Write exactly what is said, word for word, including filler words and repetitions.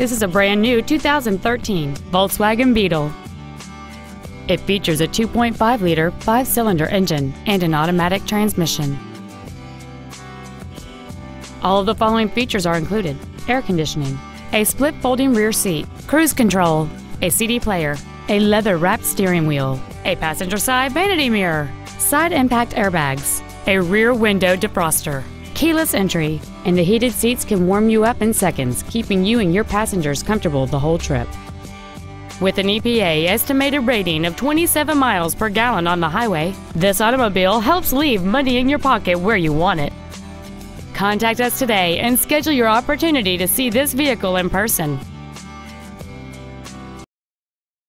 This is a brand new two thousand thirteen Volkswagen Beetle. It features a two point five liter five-cylinder engine and an automatic transmission. All of the following features are included: air conditioning, a split folding rear seat, cruise control, a C D player, a leather-wrapped steering wheel, a passenger side vanity mirror, side impact airbags, a rear window defroster, keyless entry, and the heated seats can warm you up in seconds, keeping you and your passengers comfortable the whole trip. With an E P A estimated rating of twenty-seven miles per gallon on the highway, this automobile helps leave money in your pocket where you want it. Contact us today and schedule your opportunity to see this vehicle in person.